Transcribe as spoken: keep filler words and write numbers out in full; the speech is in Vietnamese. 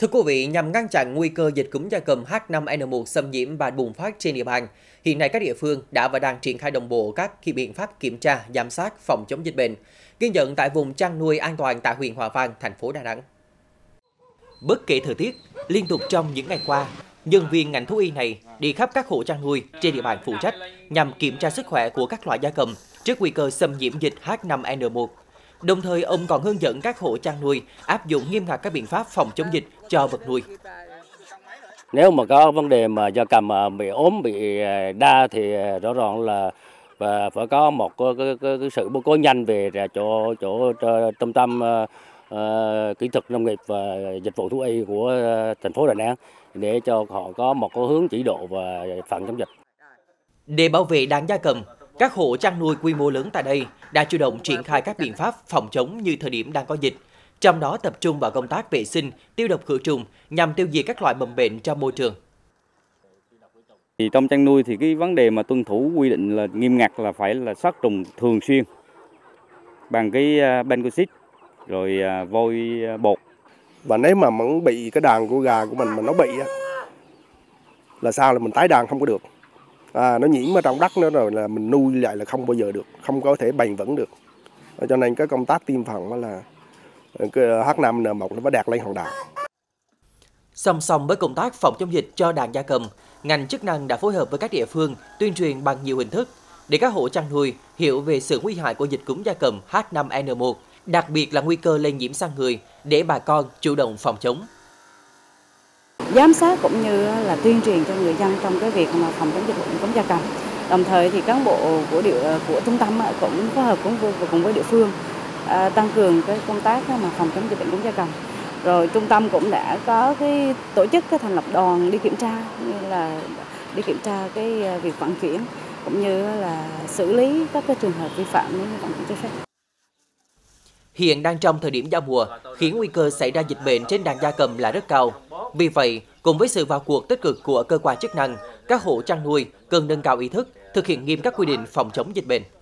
Thưa quý vị, nhằm ngăn chặn nguy cơ dịch cúm gia cầm H năm N một xâm nhiễm và bùng phát trên địa bàn, hiện nay các địa phương đã và đang triển khai đồng bộ các biện pháp kiểm tra, giám sát, phòng chống dịch bệnh, ghi nhận tại vùng chăn nuôi an toàn tại huyện Hòa Vang, thành phố Đà Nẵng. Bất kể thời tiết, liên tục trong những ngày qua, nhân viên ngành thú y này đi khắp các hộ chăn nuôi trên địa bàn phụ trách nhằm kiểm tra sức khỏe của các loại gia cầm trước nguy cơ xâm nhiễm dịch H năm N một. Đồng thời, ông còn hướng dẫn các hộ chăn nuôi áp dụng nghiêm ngặt các biện pháp phòng chống dịch cho vật nuôi. Nếu mà có vấn đề mà gia cầm bị ốm, bị đa thì rõ ràng là và phải có một cái, cái, cái, cái sự báo cáo nhanh về chỗ chỗ trung tâm uh, kỹ thuật nông nghiệp và dịch vụ thú y của thành phố Đà Nẵng để cho họ có một cái hướng chỉ độ và phòng chống dịch. Để bảo vệ đàn gia cầm, các hộ chăn nuôi quy mô lớn tại đây đã chủ động triển khai các biện pháp phòng chống như thời điểm đang có dịch, trong đó tập trung vào công tác vệ sinh, tiêu độc khử trùng nhằm tiêu diệt các loại mầm bệnh trong môi trường. Thì trong chăn nuôi thì cái vấn đề mà tuân thủ quy định là nghiêm ngặt là phải là sát trùng thường xuyên bằng cái bencoxit rồi vôi bột. Và nếu mà vẫn bị cái đàn của gà của mình mà nó bị là sao là mình tái đàn không có được. À, nó nhiễm ở trong đất nữa rồi là mình nuôi lại là không bao giờ được, không có thể bền vững được. Cho nên cái công tác tiêm phòng là H năm N một nó phải đạt lên hàng đầu. Song song với công tác phòng chống dịch cho đàn gia cầm, ngành chức năng đã phối hợp với các địa phương tuyên truyền bằng nhiều hình thức để các hộ chăn nuôi hiểu về sự nguy hại của dịch cúm gia cầm H năm N một, đặc biệt là nguy cơ lây nhiễm sang người để bà con chủ động phòng chống. Giám sát cũng như là tuyên truyền cho người dân trong cái việc mà phòng chống dịch bệnh cúm gia cầm. Đồng thời thì cán bộ của địa của trung tâm cũng phối hợp cùng với, cùng với địa phương tăng cường cái công tác mà phòng chống dịch bệnh cúm gia cầm. Rồi trung tâm cũng đã có cái tổ chức cái thành lập đoàn đi kiểm tra, như là đi kiểm tra cái việc vận chuyển cũng như là xử lý các cái trường hợp vi phạm nếu như vận chuyển trái phép. Hiện đang trong thời điểm giao mùa khiến nguy cơ xảy ra dịch bệnh trên đàn gia cầm là rất cao. Vì vậy, cùng với sự vào cuộc tích cực của cơ quan chức năng, các hộ chăn nuôi cần nâng cao ý thức, thực hiện nghiêm các quy định phòng chống dịch bệnh.